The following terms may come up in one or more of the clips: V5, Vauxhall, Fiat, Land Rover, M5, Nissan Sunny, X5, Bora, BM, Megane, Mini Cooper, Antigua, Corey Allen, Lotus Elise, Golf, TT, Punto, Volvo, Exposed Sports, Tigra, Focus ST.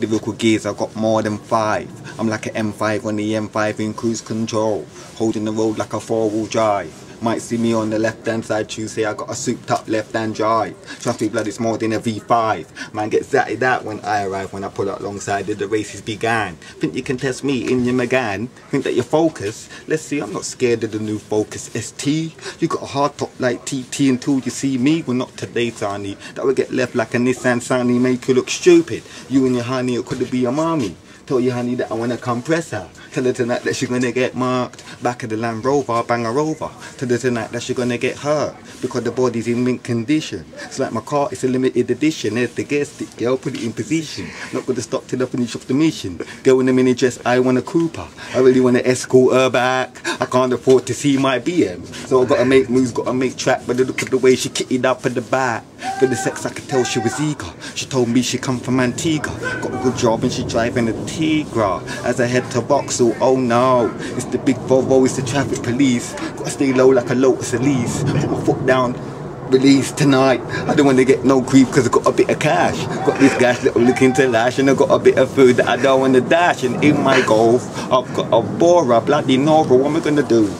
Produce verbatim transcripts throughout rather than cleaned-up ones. The vehicle gears, I've got more than five. I'm like an M five on the M five in cruise control, holding the road like a four-wheel drive. Might see me on the left-hand side Tuesday, I got a souped-up left-hand drive. Trust me, blood, it's more than a V five. Man gets zatted out when I arrive, when I pull up alongside it, the races began. Think you can test me in your Megane? Think that you're Focus? Let's see, I'm not scared of the new Focus S T. You got a hard top like T T until you see me? Well, not today, Sunny. That would get left like a Nissan Sunny, make you look stupid. You and your honey. It could be your mommy. Tell your honey that I want a compressor. Tell her tonight that she's gonna get marked. Back of the Land Rover, bang her over. Tell her tonight that she's gonna get hurt because the body's in mint condition. It's like my car, it's a limited edition. There's the gear stick, girl, put it in position. Not gonna stop till I finish off the mission. Girl in a mini dress, I want a Cooper. I really wanna escort her back. I can't afford to see my B M. So I gotta make moves, gotta make track. But look at the way she kitted up at the back. For the sex, I could tell she was eager. She told me she come from Antigua. Got a good job and she driving a Tigra. As I head to Vauxhall, oh no. It's the big Volvo, it's the traffic police. Gotta stay low like a Lotus Elise. Put my foot down, release tonight. I don't want to get no grief because I got a bit of cash. Got this gash that I'm looking to lash, and I got a bit of food that I don't want to dash. And in my Golf, I've got a Bora, bloody Nora. What am I going to do?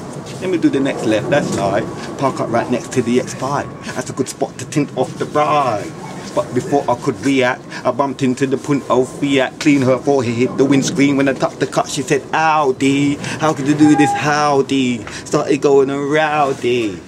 Let me do the next left, that's right. Park up right next to the X five. That's a good spot to tint off the ride. But before I could react, I bumped into the Punto Fiat. Clean her forehead, hit the windscreen. When I tucked the cut, she said, "Howdy, how could you do this? Howdy." Started going around rowdy.